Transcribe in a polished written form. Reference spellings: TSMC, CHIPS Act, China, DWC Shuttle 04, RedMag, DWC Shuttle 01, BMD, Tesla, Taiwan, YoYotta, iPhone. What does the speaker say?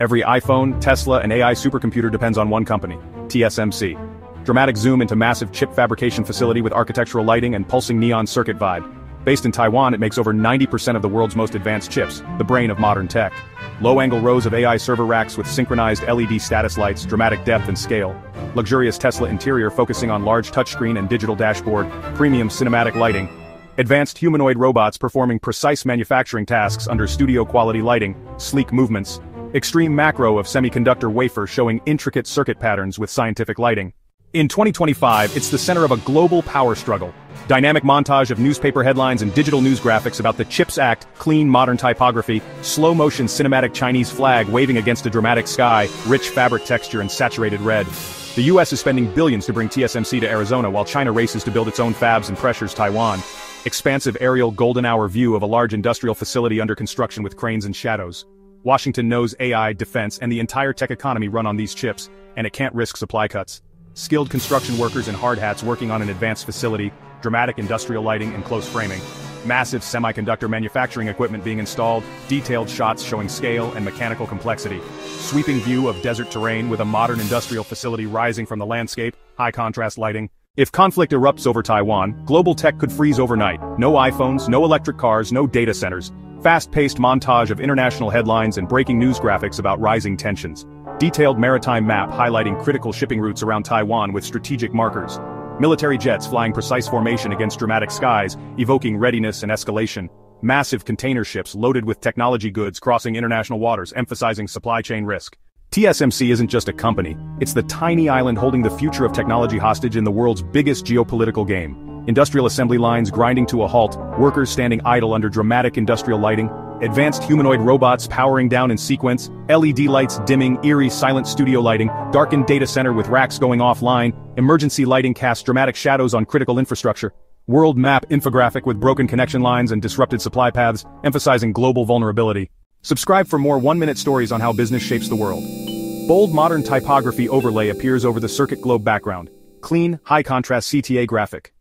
Every iPhone, Tesla, and AI supercomputer depends on one company, TSMC. Dramatic zoom into massive chip fabrication facility with architectural lighting and pulsing neon circuit vibe. Based in Taiwan, it makes over 90% of the world's most advanced chips, the brain of modern tech. Low-angle rows of AI server racks with synchronized LED status lights, dramatic depth and scale. Luxurious Tesla interior focusing on large touchscreen and digital dashboard, premium cinematic lighting. Advanced humanoid robots performing precise manufacturing tasks under studio-quality lighting, sleek movements. Extreme macro of semiconductor wafer showing intricate circuit patterns with scientific lighting. In 2025, it's the center of a global power struggle. Dynamic montage of newspaper headlines and digital news graphics about the CHIPS Act, clean modern typography, slow-motion cinematic Chinese flag waving against a dramatic sky, rich fabric texture and saturated red. The US is spending billions to bring TSMC to Arizona while China races to build its own fabs and pressures Taiwan. Expansive aerial golden hour view of a large industrial facility under construction with cranes and shadows. Washington knows AI, defense, and the entire tech economy run on these chips, and it can't risk supply cuts. Skilled construction workers in hard hats working on an advanced facility, dramatic industrial lighting and close framing, massive semiconductor manufacturing equipment being installed, detailed shots showing scale and mechanical complexity, sweeping view of desert terrain with a modern industrial facility rising from the landscape, high contrast lighting. If conflict erupts over Taiwan, global tech could freeze overnight. No iPhones, no electric cars, no data centers. Fast-paced montage of international headlines and breaking news graphics about rising tensions. Detailed maritime map highlighting critical shipping routes around Taiwan with strategic markers. Military jets flying precise formation against dramatic skies, evoking readiness and escalation. Massive container ships loaded with technology goods crossing international waters, emphasizing supply chain risk. TSMC isn't just a company, it's the tiny island holding the future of technology hostage in the world's biggest geopolitical game. Industrial assembly lines grinding to a halt, workers standing idle under dramatic industrial lighting, advanced humanoid robots powering down in sequence, LED lights dimming, eerie silent studio lighting, darkened data center with racks going offline, emergency lighting casts dramatic shadows on critical infrastructure, world map infographic with broken connection lines and disrupted supply paths, emphasizing global vulnerability. Subscribe for more one-minute stories on how business shapes the world. Bold modern typography overlay appears over the circuit globe background. Clean, high-contrast CTA graphic.